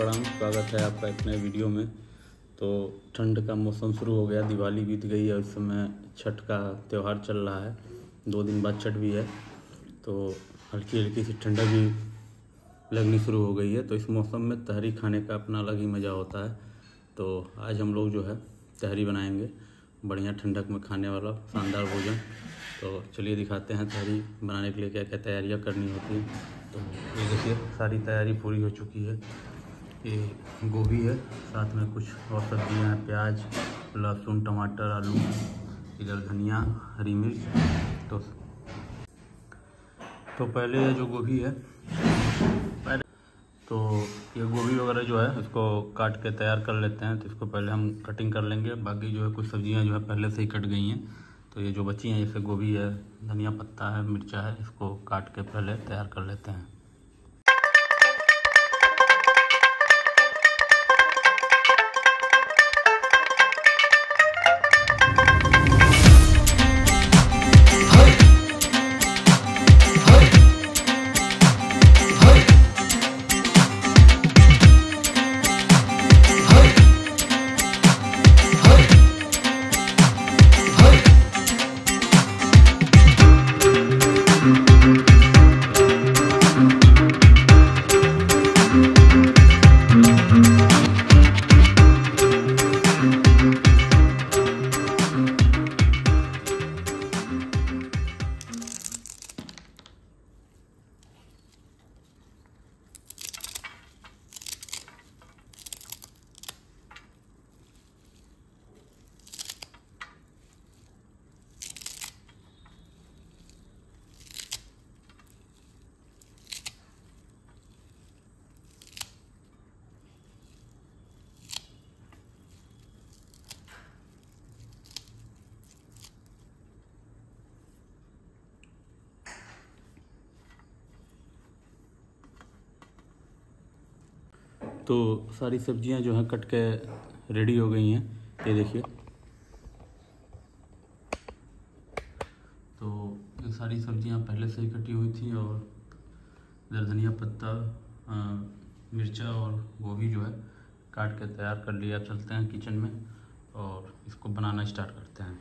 पराम, स्वागत है आपका एक नए वीडियो में। तो ठंड का मौसम शुरू हो गया, दिवाली बीत गई है, इस समय छठ का त्यौहार चल रहा है, 2 दिन बाद छठ भी है। तो हल्की हल्की सी ठंडा भी लगनी शुरू हो गई है। तो इस मौसम में तहरी खाने का अपना अलग ही मज़ा होता है। तो आज हम लोग जो है तहरी बनाएंगे, बढ़िया ठंडक में खाने वाला शानदार भोजन। तो चलिए दिखाते हैं तहरी बनाने के लिए क्या क्या तैयारियां करनी होती है। तो ये देखिए सारी तैयारी पूरी हो चुकी है। ये गोभी है, साथ में कुछ और सब्जियां हैं, प्याज, लहसुन, टमाटर, आलू, इधर धनिया, हरी मिर्च। तो पहले ये जो गोभी है, तो ये गोभी वगैरह जो है इसको काट के तैयार कर लेते हैं। तो इसको पहले हम कटिंग कर लेंगे। बाकी जो है कुछ सब्जियां जो है पहले से ही कट गई हैं। तो ये जो बची हैं, जैसे गोभी है, धनिया पत्ता है, मिर्चा है, इसको काट के पहले तैयार कर लेते हैं। तो सारी सब्जियां जो हैं कट के रेडी हो गई हैं, ये देखिए। तो ये सारी सब्जियां पहले से ही कटी हुई थी, और इधर धनिया पत्ता, मिर्चा और गोभी जो है काट के तैयार कर लिया। चलते हैं किचन में और इसको बनाना स्टार्ट करते हैं।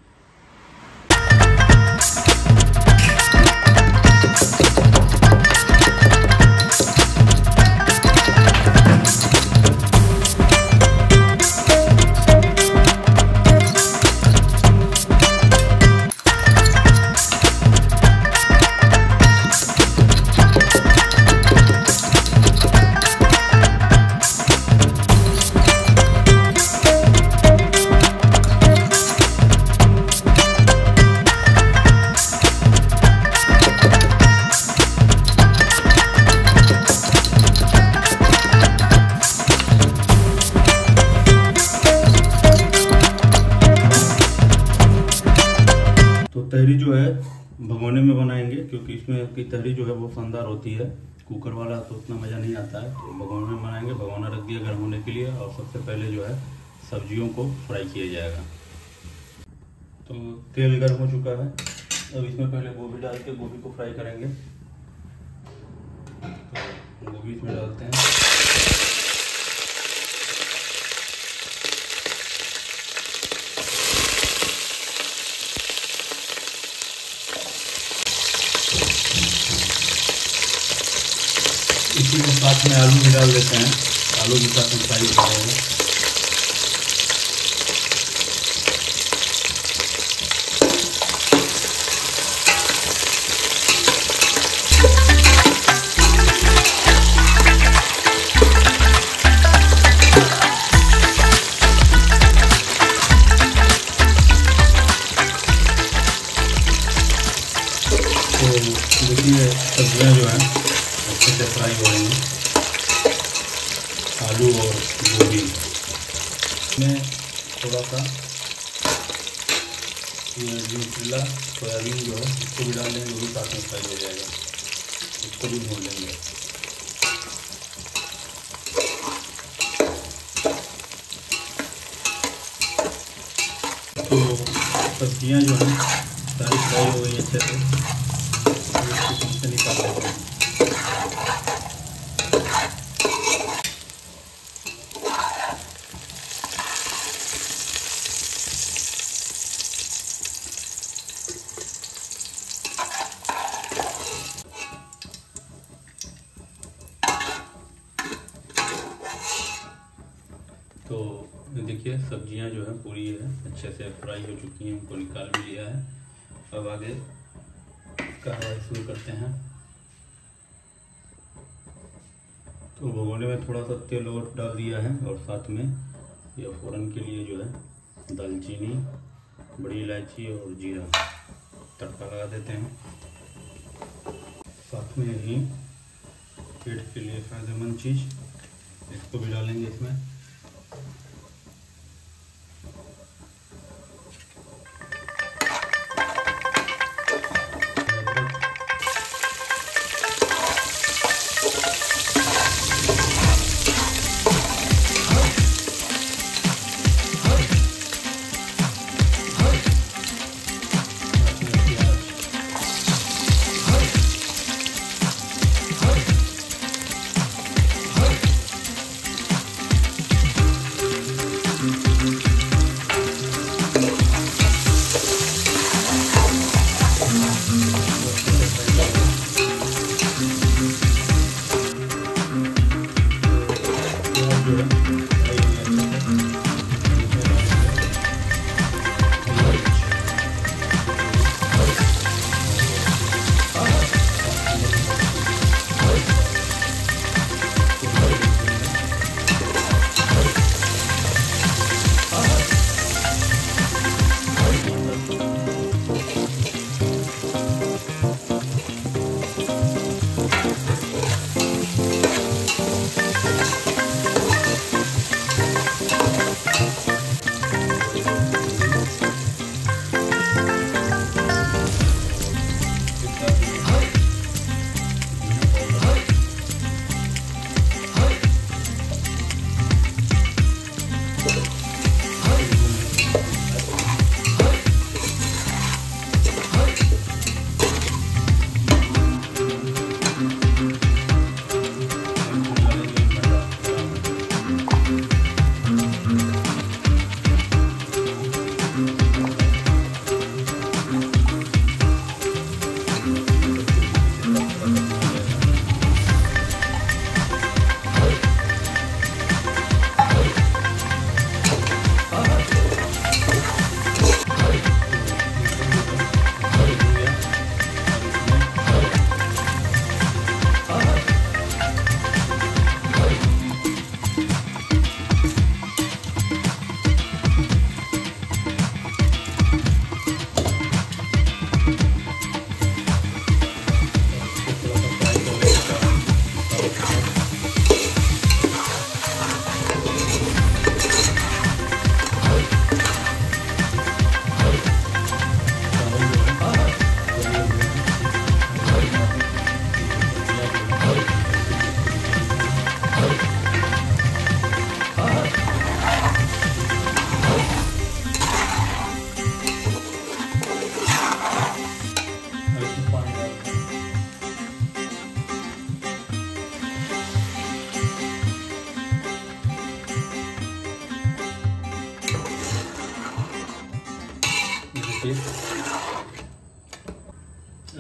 तहरी जो है भगोने में बनाएंगे, क्योंकि इसमें की तहरी जो है वो शानदार होती है। कुकर वाला तो उतना मज़ा नहीं आता है। तो भगोने में बनाएंगे। भगोना रख दिया गर्म होने के लिए, और सबसे पहले जो है सब्जियों को फ्राई किया जाएगा। तो तेल गर्म हो चुका है, अब इसमें पहले गोभी डाल के गोभी को फ्राई करेंगे। तो गोभी इसमें डालते हैं। इसी के साथ में आलू भी डाल देते हैं। आलू के साथ में फ्राई हो जाएगा। तो देखिए सब्जियाँ जो हैं अच्छे से फ्राई हो रही हैं, आलू और गोभी। इसमें थोड़ा सा ये न्यूट्रेला सोयाबीन जो है इसको भी डाल देंगे, वो भी साथ में फ्राई हो जाएगा। इसको भी भून लेंगे। तो सब्जियाँ जो हैं सारी फ्राई हो गई अच्छे से, इसको निकाल लेते हैं। तो देखिए सब्जियां जो है पूरी है अच्छे से फ्राई हो चुकी हैं, उनको निकाल भी लिया है। अब आगे कार्रवाई शुरू करते हैं। तो भगोने में थोड़ा सा तेल और डाल दिया है और साथ में यह फोरन के लिए जो है दालचीनी, बड़ी इलायची और जीरा तड़का लगा देते हैं। साथ में ही पेट के लिए फायदेमंद चीज़ इसको भी डालेंगे इसमें।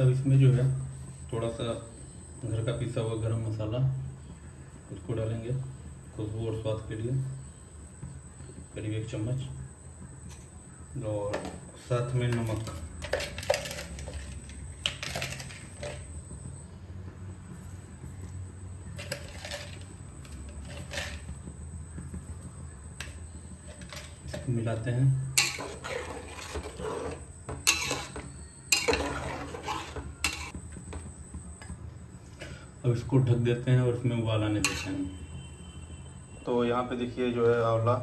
अब इसमें जो है थोड़ा सा घर का पिसा हुआ गरम मसाला उसको डालेंगे खुशबू और स्वाद के लिए, करीब 1 चम्मच, और साथ में नमक। इसको मिलाते हैं। अब इसको ढक देते हैं और इसमें उबाल आने देते हैं। तो यहाँ पे देखिए जो है आंवला,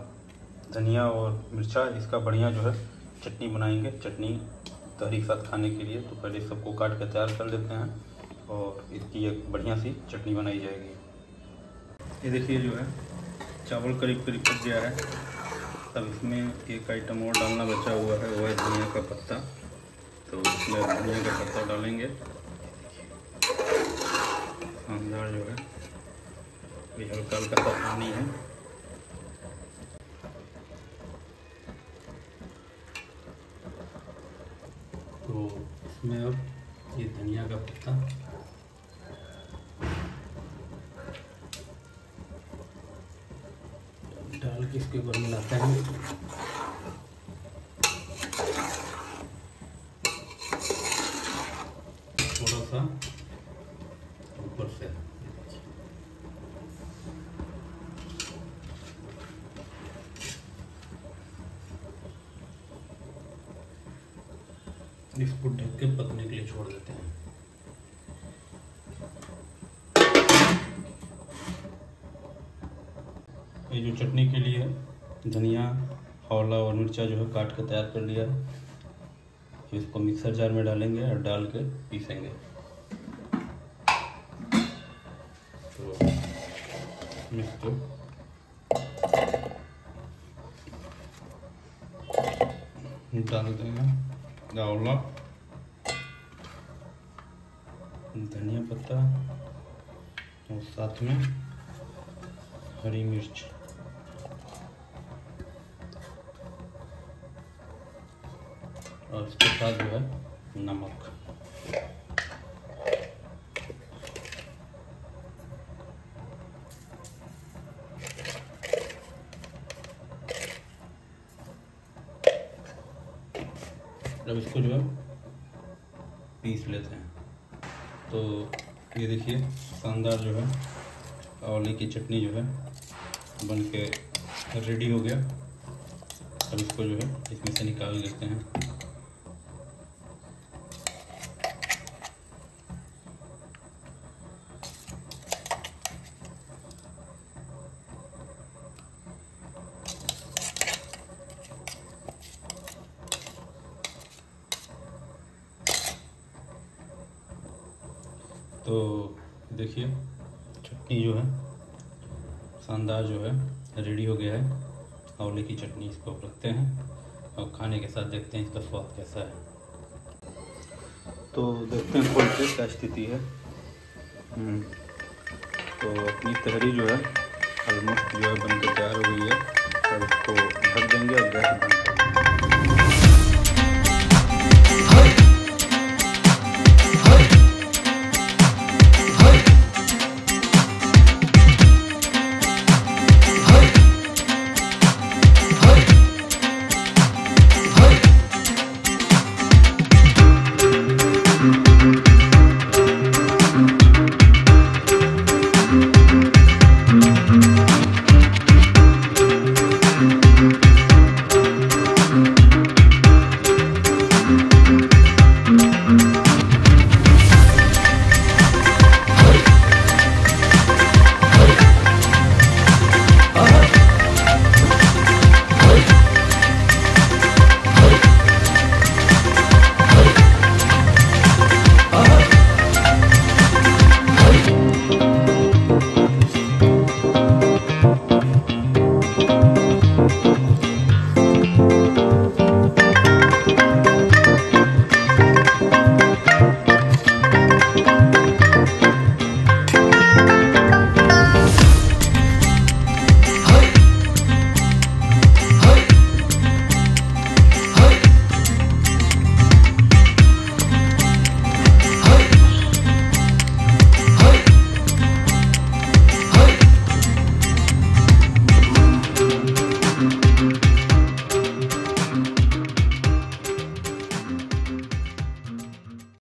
धनिया और मिर्चा, इसका बढ़िया जो है चटनी बनाएंगे, चटनी तहरी के साथ खाने के लिए। तो पहले सबको काट के तैयार कर लेते हैं और इसकी एक बढ़िया सी चटनी बनाई जाएगी। ये देखिए जो है चावल करीब करीब पक गया है। अब इसमें एक आइटम और डालना बचा हुआ है, वह है धनिया का पत्ता। तो इसमें धनिया का पत्ता डालेंगे, शानदार जो है ये हल्का हल्का सा पानी है। तो इसमें अब ये धनिया का पत्ता, इसके ऊपर मिलाते हैं। थोड़ा सा ऊपर से इसको ढक के पकने के लिए छोड़ देते हैं। ये जो चटनी के लिए धनिया, आंवला और मिर्चा जो है काट के तैयार कर लिया है। इसको मिक्सर जार में डालेंगे और डाल के पीसेंगे। तो इसको डाल देंगे, आंवला, धनिया पत्ता और साथ में हरी मिर्च। और इसके साथ जो है नमक। अब इसको जो है पीस लेते हैं। तो ये देखिए शानदार जो है आंवले की चटनी जो है बन के रेडी हो गया। अब इसको जो है इसमें से निकाल लेते हैं। तो देखिए चटनी जो है शानदार जो है रेडी हो गया है। आंवले की चटनी इसको रखते हैं और खाने के साथ देखते हैं इसका स्वाद कैसा है। तो देखते हैं खोल के क्या स्थिति है। तो अपनी तहरी जो है ऑलमोस्ट जो है बनकर तैयार हो गई है। अब इसको ढक देंगे और गैस बंद कर देंगे।